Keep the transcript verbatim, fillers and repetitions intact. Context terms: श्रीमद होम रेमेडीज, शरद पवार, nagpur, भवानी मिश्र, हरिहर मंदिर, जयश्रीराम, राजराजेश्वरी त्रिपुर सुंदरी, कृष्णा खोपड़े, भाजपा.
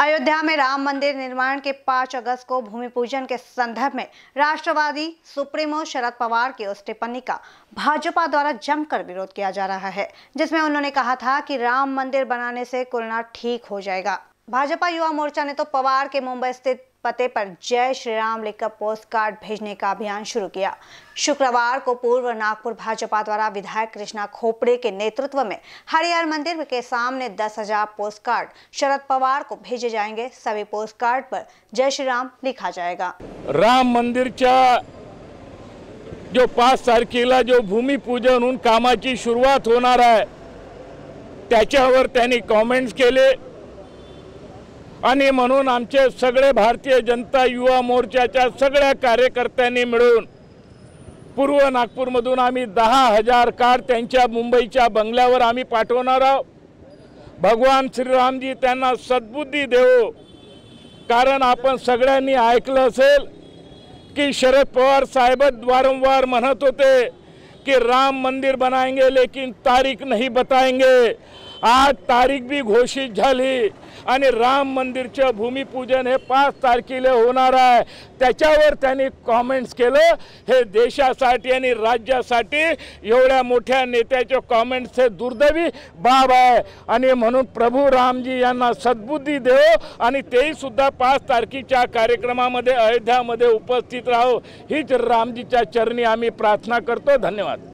अयोध्या में राम मंदिर निर्माण के पाँच अगस्त को भूमि पूजन के संदर्भ में राष्ट्रवादी सुप्रीमो शरद पवार की उस टिप्पणी का भाजपा द्वारा जमकर विरोध किया जा रहा है, जिसमें उन्होंने कहा था कि राम मंदिर बनाने से कोरोना ठीक हो जाएगा। भाजपा युवा मोर्चा ने तो पवार के मुंबई स्थित पते पर जय श्रीराम लिखकर पोस्टकार्ड भेजने का अभियान शुरू किया। शुक्रवार को पूर्व नागपुर भाजपा द्वारा विधायक कृष्णा खोपड़े के नेतृत्व में हरिहर मंदिर के सामने दस हजार पोस्टकार्ड शरद पवार को भेजे जाएंगे। सभी पोस्टकार्ड पर जय श्रीराम लिखा जाएगा। राम मंदिर जो पाच तारखेला जो भूमि पूजन होऊन कामाची सुरुवात होणार आहे त्याच्यावर त्यांनी कमेंट्स केले आणि म्हणून आमचे सगळे भारतीय जनता युवा मोर्चाच्या सगळ्या कार्यकर्त्यांनी मिळून पूर्व नागपूरमधून आम्ही दहा हजार कार त्यांच्या मुंबईच्या बंगल्यावर आम्ही पाठवणार आहोत। भगवान श्रीरामजी त्यांना सद्बुद्धी देवो, कारण आपण सगळ्यांनी ऐकलं असेल की शरद पवार साहेब वारंवार म्हणत होते कि राम मंदिर बनाएंगे लेकिन तारीख नहीं बताएंगे। आज तारीख भी घोषित झाली आणि राम मंदिरचं भूमिपूजन हे पाच तारखेला होणार आहे। त्याच्यावर त्यांनी कमेंट्स केलं। हे देशासाठी आणि राज्यासाठी एवढ्या मोठ्या नेत्याचे कमेंट्स हे दुर्दैवी बाब आहे आणि म्हणून प्रभू रामजी यांना सद्बुद्धी देव आणि तेही सुद्धा पाच तारखेच्या कार्यक्रमामध्ये अयोध्यामध्ये उपस्थित राहो हीच रामजीच्या चरणी आम्ही प्रार्थना करतो। धन्यवाद।